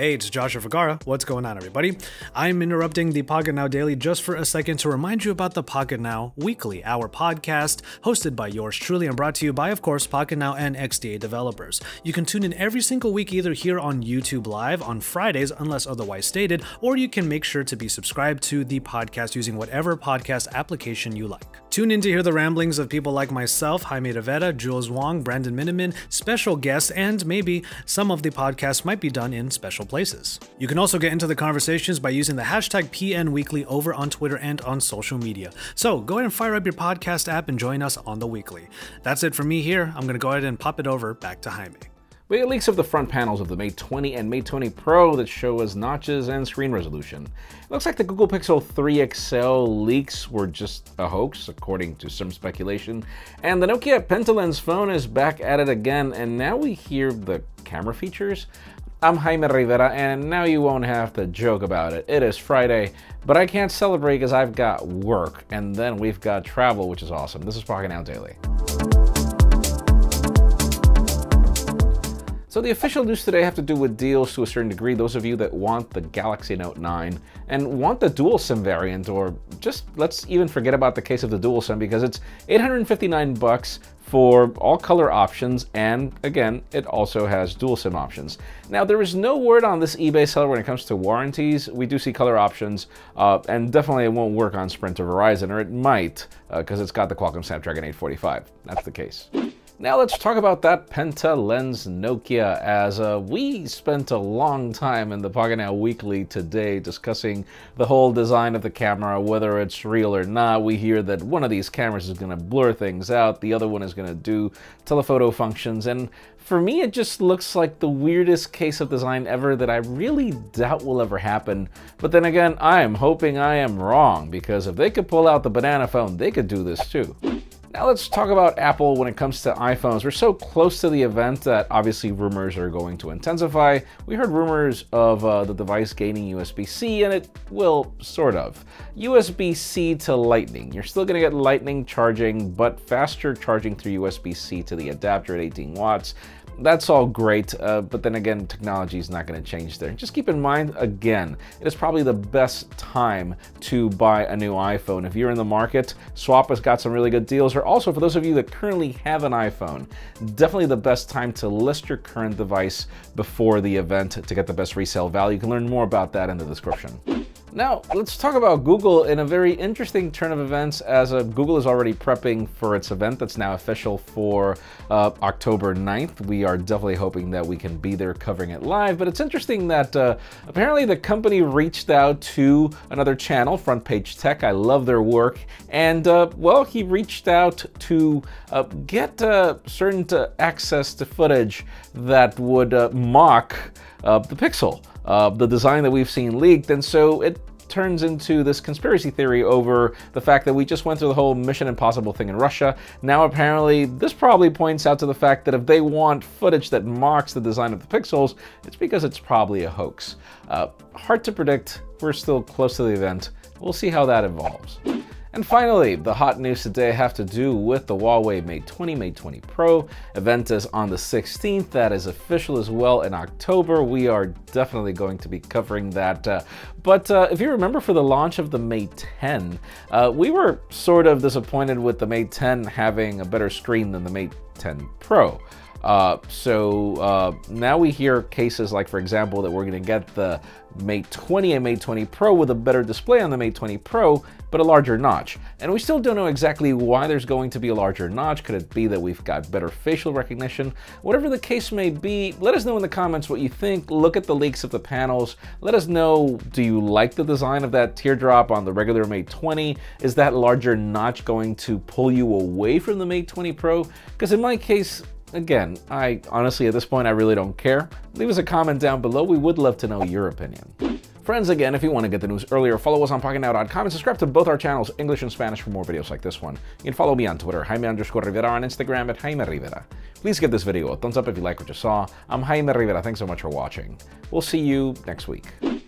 Hey, it's Joshua Vergara. What's going on, everybody? I'm interrupting the Pocketnow Daily just for a second to remind you about the Pocketnow Weekly, our podcast hosted by yours truly and brought to you by, of course, Pocketnow and XDA developers. You can tune in every single week either here on YouTube Live on Fridays, unless otherwise stated, or you can make sure to be subscribed to the podcast using whatever podcast application you like. Tune in to hear the ramblings of people like myself, Jaime Rivera, Jules Wong, Brandon Miniman, special guests, and maybe some of the podcasts might be done in special places. You can also get into the conversations by using the hashtag PNWeekly over on Twitter and on social media. So go ahead and fire up your podcast app and join us on the weekly. That's it for me here. I'm going to go ahead and pop it over back to Jaime. We get leaks of the front panels of the Mate 20 and Mate 20 Pro that show us notches and screen resolution. It looks like the Google Pixel 3 XL leaks were just a hoax, according to some speculation. And the Nokia PentaLens phone is back at it again, and now we hear the camera features. I'm Jaime Rivera, and now you won't have to joke about it. It is Friday, but I can't celebrate because I've got work, and then we've got travel, which is awesome. This is Pocketnow Daily. So the official news today have to do with deals to a certain degree. Those of you that want the Galaxy Note 9 and want the dual SIM variant, or just let's even forget about the case of the dual SIM because it's $859 for all color options, and again, it also has dual SIM options. Now, there is no word on this eBay seller when it comes to warranties. We do see color options, and definitely it won't work on Sprint or Verizon, or it might, because it's got the Qualcomm Snapdragon 845. That's the case. Now let's talk about that PentaLens Nokia, as we spent a long time in the Pocketnow Weekly today discussing the whole design of the camera, whether it's real or not. We hear that one of these cameras is going to blur things out, the other one is going to do telephoto functions, and for me it just looks like the weirdest case of design ever that I really doubt will ever happen. But then again, I am hoping I am wrong, because if they could pull out the banana phone, they could do this too. Now let's talk about Apple when it comes to iPhones. We're so close to the event that obviously rumors are going to intensify. We heard rumors of the device gaining USB-C, and it will, sort of. USB-C to Lightning. You're still gonna get Lightning charging, but faster charging through USB-C to the adapter at 18 watts. That's all great, but then again, technology is not going to change there. Just keep in mind, again, it is probably the best time to buy a new iPhone. If you're in the market, Swappa's got some really good deals. Or also, for those of you that currently have an iPhone, definitely the best time to list your current device before the event to get the best resale value. You can learn more about that in the description. Now, let's talk about Google in a very interesting turn of events, as Google is already prepping for its event that's now official for October 9th. We are definitely hoping that we can be there covering it live, but it's interesting that apparently the company reached out to another channel, Front Page Tech. I love their work. And, well, he reached out to get certain access to footage that would mock the Pixel. The design that we've seen leaked, and so it turns into this conspiracy theory over the fact that we just went through the whole Mission Impossible thing in Russia. Now apparently this probably points out to the fact that if they want footage that mocks the design of the Pixels, it's because it's probably a hoax. Hard to predict. We're still close to the event. We'll see how that evolves. And finally, the hot news today have to do with the Huawei Mate 20, Mate 20 Pro. Event is on the 16th. That is official as well in October. We are definitely going to be covering that. But if you remember, for the launch of the Mate 10, we were sort of disappointed with the Mate 10 having a better screen than the Mate 10 Pro. So now we hear cases like, for example, that we're going to get the Mate 20 and Mate 20 Pro with a better display on the Mate 20 Pro, but a larger notch. And we still don't know exactly why there's going to be a larger notch. Could it be that we've got better facial recognition? Whatever the case may be, let us know in the comments what you think. Look at the leaks of the panels. Let us know, do you like the design of that teardrop on the regular Mate 20? Is that larger notch going to pull you away from the Mate 20 Pro? Because in my case, again, I honestly, at this point, I really don't care. Leave us a comment down below. We would love to know your opinion. Friends, again, if you want to get the news earlier, follow us on pocketnow.com and subscribe to both our channels, English and Spanish, for more videos like this one. You can follow me on Twitter, Jaime_Rivera, on Instagram at Jaime Rivera. Please give this video a thumbs up if you like what you saw. I'm Jaime Rivera. Thanks so much for watching. We'll see you next week.